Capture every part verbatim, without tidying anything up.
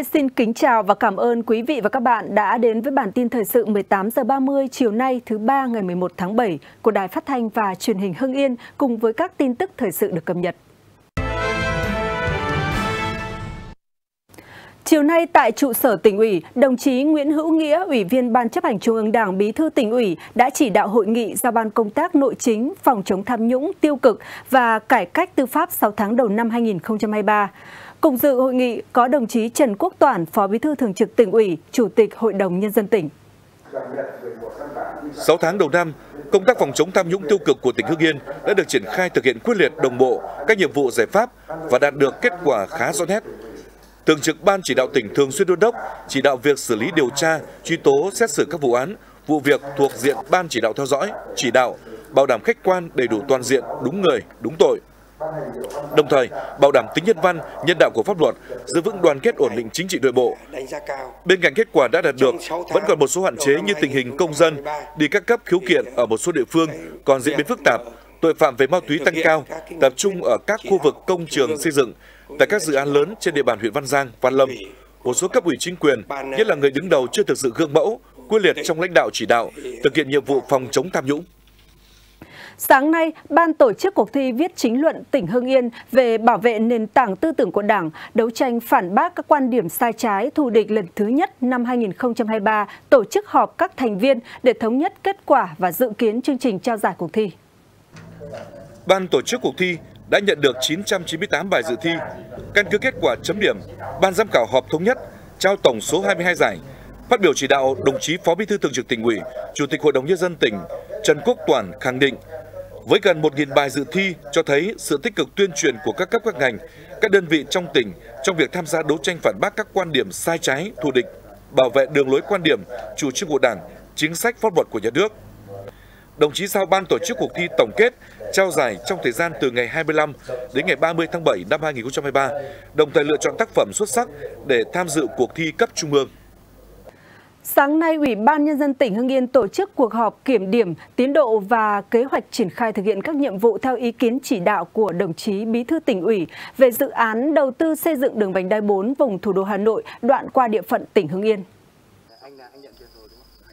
Mai xin kính chào và cảm ơn quý vị và các bạn đã đến với bản tin thời sự mười tám giờ ba mươi chiều nay thứ ba ngày mười một tháng bảy của Đài Phát thanh và Truyền hình Hưng Yên cùng với các tin tức thời sự được cập nhật. Chiều nay tại trụ sở tỉnh ủy, đồng chí Nguyễn Hữu Nghĩa, Ủy viên Ban chấp hành Trung ương Đảng, Bí thư tỉnh ủy đã chỉ đạo hội nghị giao ban công tác nội chính, phòng chống tham nhũng, tiêu cực và cải cách tư pháp sáu tháng đầu năm hai nghìn không trăm hai mươi ba. Cùng dự hội nghị có đồng chí Trần Quốc Toản, Phó Bí thư Thường trực tỉnh ủy, Chủ tịch Hội đồng Nhân dân tỉnh. sáu tháng đầu năm, công tác phòng chống tham nhũng tiêu cực của tỉnh Hưng Yên đã được triển khai thực hiện quyết liệt đồng bộ các nhiệm vụ giải pháp và đạt được kết quả khá rõ nét. Thường trực Ban chỉ đạo tỉnh thường xuyên đôn đốc, chỉ đạo việc xử lý điều tra, truy tố, xét xử các vụ án, vụ việc thuộc diện Ban chỉ đạo theo dõi, chỉ đạo, bảo đảm khách quan, đầy đủ toàn diện, đúng người, đúng tội. Đồng thời, bảo đảm tính nhân văn, nhân đạo của pháp luật, giữ vững đoàn kết ổn định chính trị nội bộ. Bên cạnh kết quả đã đạt được, vẫn còn một số hạn chế như tình hình công dân đi các cấp khiếu kiện ở một số địa phương còn diễn biến phức tạp, tội phạm về ma túy tăng cao, tập trung ở các khu vực công trường xây dựng, tại các dự án lớn trên địa bàn huyện Văn Giang, Văn Lâm. Một số cấp ủy chính quyền, nhất là người đứng đầu chưa thực sự gương mẫu, quyết liệt trong lãnh đạo chỉ đạo, thực hiện nhiệm vụ phòng chống tham nhũng. Sáng nay, Ban tổ chức cuộc thi viết chính luận tỉnh Hưng Yên về bảo vệ nền tảng tư tưởng của Đảng, đấu tranh phản bác các quan điểm sai trái thù địch lần thứ nhất năm hai nghìn không trăm hai mươi ba tổ chức họp các thành viên để thống nhất kết quả và dự kiến chương trình trao giải cuộc thi. Ban tổ chức cuộc thi đã nhận được chín trăm chín mươi tám bài dự thi. Căn cứ kết quả chấm điểm, Ban giám khảo họp thống nhất, trao tổng số hai mươi hai giải. Phát biểu chỉ đạo, đồng chí Phó Bí thư Thường trực tỉnh ủy, Chủ tịch Hội đồng Nhân dân tỉnh Trần Quốc Toản khẳng định, với gần một nghìn bài dự thi cho thấy sự tích cực tuyên truyền của các cấp các ngành, các đơn vị trong tỉnh trong việc tham gia đấu tranh phản bác các quan điểm sai trái, thù địch, bảo vệ đường lối quan điểm, chủ trương của Đảng, chính sách pháp luật của nhà nước. Đồng chí giao Ban tổ chức cuộc thi tổng kết, trao giải trong thời gian từ ngày hai mươi lăm đến ngày ba mươi tháng bảy năm hai nghìn không trăm hai mươi ba, đồng thời lựa chọn tác phẩm xuất sắc để tham dự cuộc thi cấp trung ương. Sáng nay, Ủy ban Nhân dân tỉnh Hưng Yên tổ chức cuộc họp kiểm điểm tiến độ và kế hoạch triển khai thực hiện các nhiệm vụ theo ý kiến chỉ đạo của đồng chí Bí thư tỉnh ủy về dự án đầu tư xây dựng đường vành đai bốn vùng thủ đô Hà Nội đoạn qua địa phận tỉnh Hưng Yên.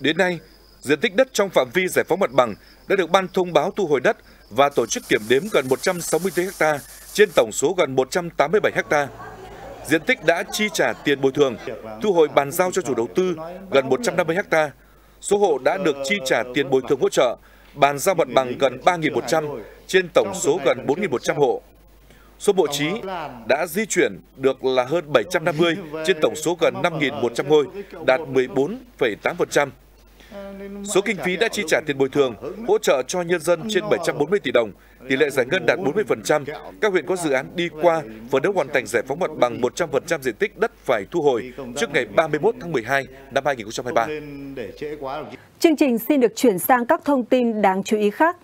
Đến nay, diện tích đất trong phạm vi giải phóng mặt bằng đã được Ban thông báo thu hồi đất và tổ chức kiểm đếm gần một trăm sáu mươi bốn ha trên tổng số gần một trăm tám mươi bảy ha. Diện tích đã chi trả tiền bồi thường, thu hồi bàn giao cho chủ đầu tư gần một trăm năm mươi ha. Số hộ đã được chi trả tiền bồi thường hỗ trợ, bàn giao mặt bằng gần ba nghìn một trăm trên tổng số gần bốn nghìn một trăm hộ. Số bộ trí đã di chuyển được là hơn bảy trăm năm mươi trên tổng số gần năm nghìn một trăm ngôi, đạt mười bốn phẩy tám phần trăm. Số kinh phí đã chi trả tiền bồi thường, hỗ trợ cho nhân dân trên bảy trăm bốn mươi tỷ đồng, tỷ lệ giải ngân đạt bốn mươi phần trăm. Các huyện có dự án đi qua và đã hoàn thành giải phóng mặt bằng một trăm phần trăm diện tích đất phải thu hồi trước ngày ba mươi mốt tháng mười hai năm hai nghìn không trăm hai mươi ba. Chương trình xin được chuyển sang các thông tin đáng chú ý khác.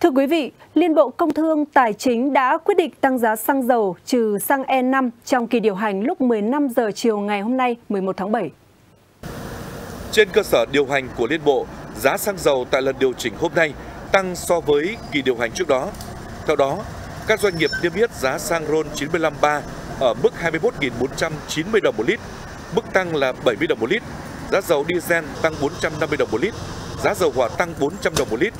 Thưa quý vị, Liên Bộ Công Thương Tài chính đã quyết định tăng giá xăng dầu trừ xăng E năm trong kỳ điều hành lúc mười lăm giờ chiều ngày hôm nay mười một tháng bảy. Trên cơ sở điều hành của Liên Bộ, giá xăng dầu tại lần điều chỉnh hôm nay tăng so với kỳ điều hành trước đó. Theo đó, các doanh nghiệp niêm yết giá xăng RON chín mươi lăm ba ở mức hai mươi mốt nghìn bốn trăm chín mươi đồng một lít, mức tăng là bảy mươi đồng một lít, giá dầu diesel tăng bốn trăm năm mươi đồng một lít, giá dầu hỏa tăng bốn trăm đồng một lít,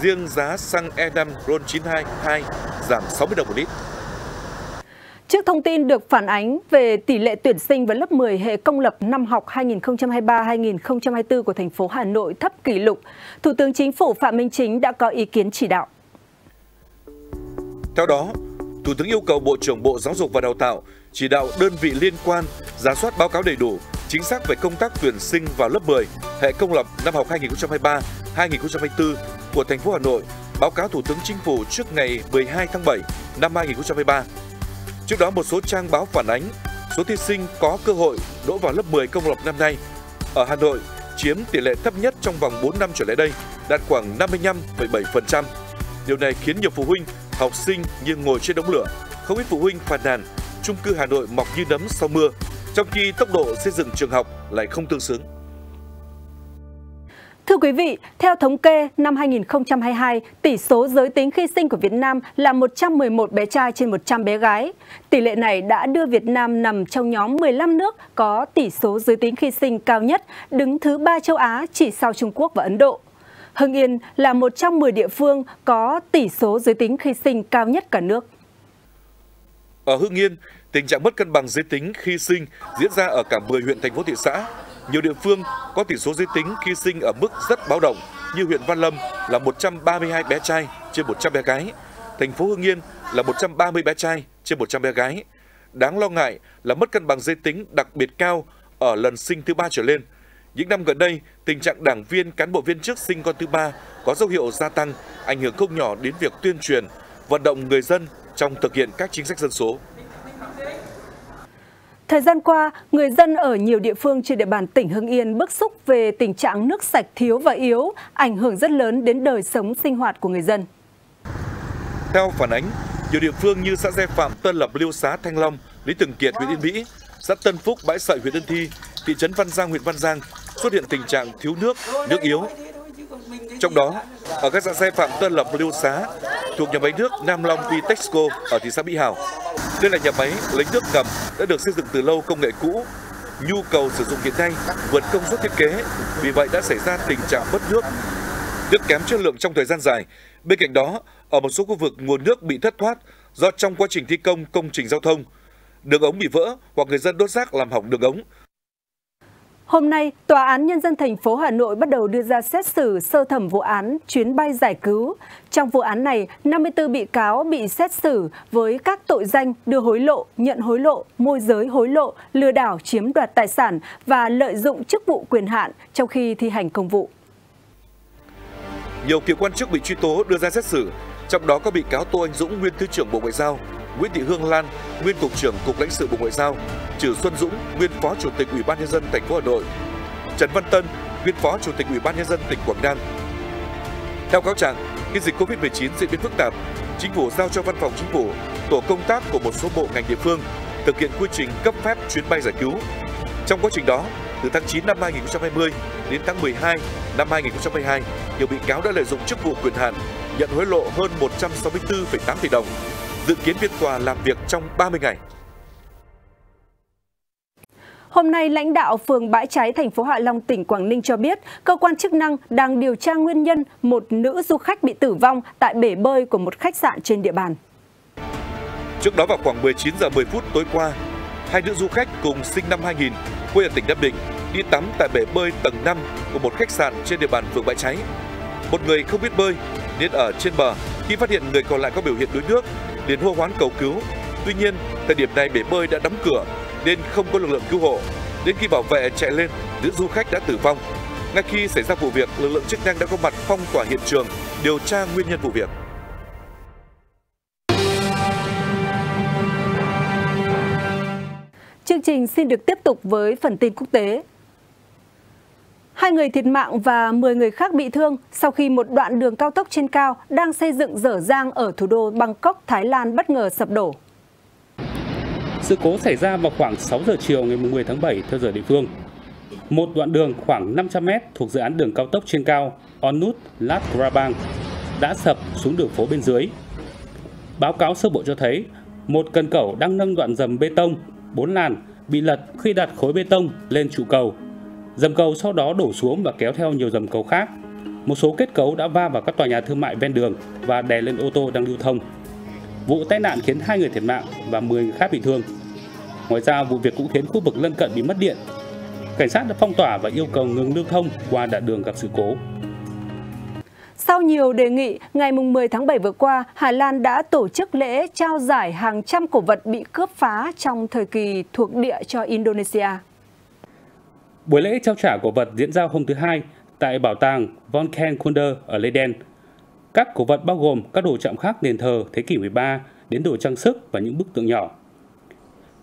riêng giá xăng E năm RON chín mươi hai hai giảm sáu mươi đồng một lít. Trước thông tin được phản ánh về tỷ lệ tuyển sinh vào lớp mười hệ công lập năm học hai nghìn không trăm hai mươi ba hai nghìn không trăm hai mươi tư của thành phố Hà Nội thấp kỷ lục, Thủ tướng Chính phủ Phạm Minh Chính đã có ý kiến chỉ đạo. Theo đó, Thủ tướng yêu cầu Bộ trưởng Bộ Giáo dục và Đào tạo chỉ đạo đơn vị liên quan rà soát báo cáo đầy đủ, chính xác về công tác tuyển sinh vào lớp mười hệ công lập năm học hai nghìn không trăm hai mươi ba hai nghìn không trăm hai mươi tư của thành phố Hà Nội, báo cáo Thủ tướng Chính phủ trước ngày mười hai tháng bảy năm hai nghìn không trăm hai mươi ba. Trước đó, một số trang báo phản ánh số thí sinh có cơ hội đỗ vào lớp mười công lập năm nay ở Hà Nội chiếm tỷ lệ thấp nhất trong vòng bốn năm trở lại đây, đạt khoảng năm mươi lăm phẩy bảy phần trăm. Điều này khiến nhiều phụ huynh, học sinh như ngồi trên đống lửa. Không ít phụ huynh phàn nàn, chung cư Hà Nội mọc như nấm sau mưa, trong khi tốc độ xây dựng trường học lại không tương xứng. Thưa quý vị, theo thống kê, năm hai nghìn không trăm hai mươi hai, tỷ số giới tính khi sinh của Việt Nam là một trăm mười một bé trai trên một trăm bé gái. Tỷ lệ này đã đưa Việt Nam nằm trong nhóm mười lăm nước có tỷ số giới tính khi sinh cao nhất, đứng thứ ba châu Á chỉ sau Trung Quốc và Ấn Độ. Hưng Yên là một trong mười địa phương có tỷ số giới tính khi sinh cao nhất cả nước. Ở Hưng Yên, tình trạng mất cân bằng giới tính khi sinh diễn ra ở cả mười huyện, thành phố, thị xã. Nhiều địa phương có tỷ số giới tính khi sinh ở mức rất báo động, như huyện Văn Lâm là một trăm ba mươi hai bé trai trên một trăm bé gái, thành phố Hưng Yên là một trăm ba mươi bé trai trên một trăm bé gái. Đáng lo ngại là mất cân bằng giới tính đặc biệt cao ở lần sinh thứ ba trở lên. Những năm gần đây, tình trạng đảng viên, cán bộ viên chức sinh con thứ ba có dấu hiệu gia tăng, ảnh hưởng không nhỏ đến việc tuyên truyền, vận động người dân trong thực hiện các chính sách dân số. Thời gian qua, người dân ở nhiều địa phương trên địa bàn tỉnh Hưng Yên bức xúc về tình trạng nước sạch thiếu và yếu, ảnh hưởng rất lớn đến đời sống sinh hoạt của người dân. Theo phản ánh, nhiều địa phương như xã Gia Phạm, Tân Lập, Liêu Xá, Thanh Long, Lý Thường Kiệt, huyện Yên Mỹ, xã Tân Phúc, Bãi Sợi, huyện Ân Thi, thị trấn Văn Giang, huyện Văn Giang xuất hiện tình trạng thiếu nước, nước yếu. Trong đó, ở các xã Gia Phạm, Tân Lập, Liêu Xá thuộc nhà máy nước Nam Long Vitexco ở thị xã Mỹ Hào. Đây là nhà máy lấy nước ngầm đã được xây dựng từ lâu, công nghệ cũ, nhu cầu sử dụng hiện nay vượt công suất thiết kế, vì vậy đã xảy ra tình trạng mất nước, nước kém chất lượng trong thời gian dài. Bên cạnh đó, ở một số khu vực nguồn nước bị thất thoát do trong quá trình thi công công trình giao thông, đường ống bị vỡ hoặc người dân đốt rác làm hỏng đường ống. Hôm nay, Tòa án Nhân dân thành phố Hà Nội bắt đầu đưa ra xét xử sơ thẩm vụ án chuyến bay giải cứu. Trong vụ án này, năm mươi tư bị cáo bị xét xử với các tội danh đưa hối lộ, nhận hối lộ, môi giới hối lộ, lừa đảo chiếm đoạt tài sản và lợi dụng chức vụ quyền hạn trong khi thi hành công vụ. Nhiều cựu quan chức bị truy tố đưa ra xét xử, trong đó có bị cáo Tô Anh Dũng, nguyên Thứ trưởng Bộ Ngoại giao, Nguyễn Thị Hương Lan, nguyên Cục trưởng Cục lãnh sự Bộ Ngoại giao, Chữ Xuân Dũng, nguyên Phó Chủ tịch Ủy ban Nhân dân thành phố Hà Nội, Trần Văn Tân, nguyên Phó Chủ tịch Ủy ban Nhân dân tỉnh Quảng Nam. Theo cáo trạng, khi dịch Covid mười chín diễn biến phức tạp, Chính phủ giao cho Văn phòng Chính phủ, tổ công tác của một số bộ ngành địa phương thực hiện quy trình cấp phép chuyến bay giải cứu. Trong quá trình đó, từ tháng chín năm hai nghìn không trăm hai mươi đến tháng mười hai năm hai nghìn không trăm hai mươi hai, nhiều bị cáo đã lợi dụng chức vụ quyền hạn, nhận hối lộ hơn một trăm sáu mươi tư phẩy tám tỷ đồng. Dự kiến phiên tòa làm việc trong ba mươi ngày. Hôm nay, lãnh đạo phường Bãi Cháy, thành phố Hạ Long, tỉnh Quảng Ninh cho biết, cơ quan chức năng đang điều tra nguyên nhân một nữ du khách bị tử vong tại bể bơi của một khách sạn trên địa bàn. Trước đó vào khoảng mười chín giờ mười phút tối qua, hai nữ du khách cùng sinh năm hai nghìn, quê ở tỉnh Nam Định, đi tắm tại bể bơi tầng năm của một khách sạn trên địa bàn phường Bãi Cháy. Một người không biết bơi nên ở trên bờ, khi phát hiện người còn lại có biểu hiện đuối nước liền hô hoán cầu cứu. Tuy nhiên, thời điểm này bể bơi đã đóng cửa nên không có lực lượng cứu hộ. Đến khi bảo vệ chạy lên, nữ du khách đã tử vong. Ngay khi xảy ra vụ việc, lực lượng chức năng đã có mặt phong tỏa hiện trường, điều tra nguyên nhân vụ việc. Chương trình xin được tiếp tục với phần tin quốc tế. Hai người thiệt mạng và mười người khác bị thương sau khi một đoạn đường cao tốc trên cao đang xây dựng dở dang ở thủ đô Bangkok, Thái Lan bất ngờ sập đổ. Sự cố xảy ra vào khoảng sáu giờ chiều ngày mười tháng bảy theo giờ địa phương. Một đoạn đường khoảng năm trăm mét thuộc dự án đường cao tốc trên cao Onnut-Lat Krabang đã sập xuống đường phố bên dưới. Báo cáo sơ bộ cho thấy một cần cẩu đang nâng đoạn dầm bê tông bốn làn bị lật khi đặt khối bê tông lên trụ cầu. Dầm cầu sau đó đổ xuống và kéo theo nhiều dầm cầu khác. Một số kết cấu đã va vào các tòa nhà thương mại ven đường và đè lên ô tô đang lưu thông. Vụ tai nạn khiến hai người thiệt mạng và mười người khác bị thương. Ngoài ra, vụ việc cũng khiến khu vực lân cận bị mất điện. Cảnh sát đã phong tỏa và yêu cầu ngừng lưu thông qua đoạn đường gặp sự cố. Sau nhiều đề nghị, ngày mười tháng bảy vừa qua, Hà Lan đã tổ chức lễ trao giải hàng trăm cổ vật bị cướp phá trong thời kỳ thuộc địa cho Indonesia. Buổi lễ trao trả cổ vật diễn ra hôm thứ Hai tại bảo tàng Volkenkunde ở Leiden. Các cổ vật bao gồm các đồ chạm khắc đền thờ thế kỷ mười ba đến đồ trang sức và những bức tượng nhỏ.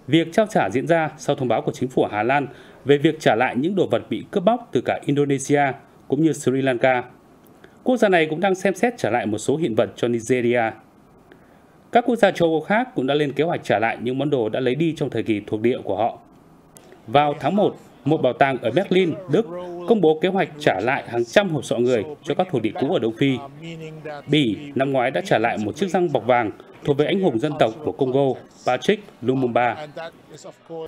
Việc trao trả diễn ra sau thông báo của chính phủ Hà Lan về việc trả lại những đồ vật bị cướp bóc từ cả Indonesia cũng như Sri Lanka. Quốc gia này cũng đang xem xét trả lại một số hiện vật cho Nigeria. Các quốc gia châu Âu khác cũng đã lên kế hoạch trả lại những món đồ đã lấy đi trong thời kỳ thuộc địa của họ. Vào tháng một, một bảo tàng ở Berlin, Đức công bố kế hoạch trả lại hàng trăm hộp sọ người cho các thổ địa cũ ở Đông Phi. Bỉ năm ngoái đã trả lại một chiếc răng bọc vàng thuộc về anh hùng dân tộc của Congo, Patrick Lumumba.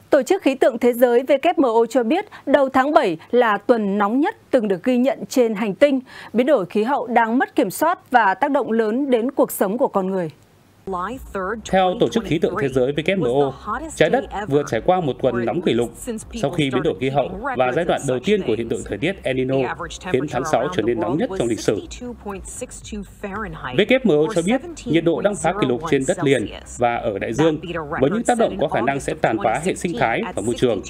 Tổ chức Khí tượng Thế giới W M O cho biết đầu tháng bảy là tuần nóng nhất từng được ghi nhận trên hành tinh. Biến đổi khí hậu đang mất kiểm soát và tác động lớn đến cuộc sống của con người. Theo Tổ chức Khí tượng Thế giới W M O, trái đất vừa trải qua một tuần nóng kỷ lục sau khi biến đổi khí hậu và giai đoạn đầu tiên của hiện tượng thời tiết El Nino khiến tháng sáu trở nên nóng nhất trong lịch sử. W M O cho biết nhiệt độ đang phá kỷ lục trên đất liền và ở đại dương, với những tác động có khả năng sẽ tàn phá hệ sinh thái và môi trường.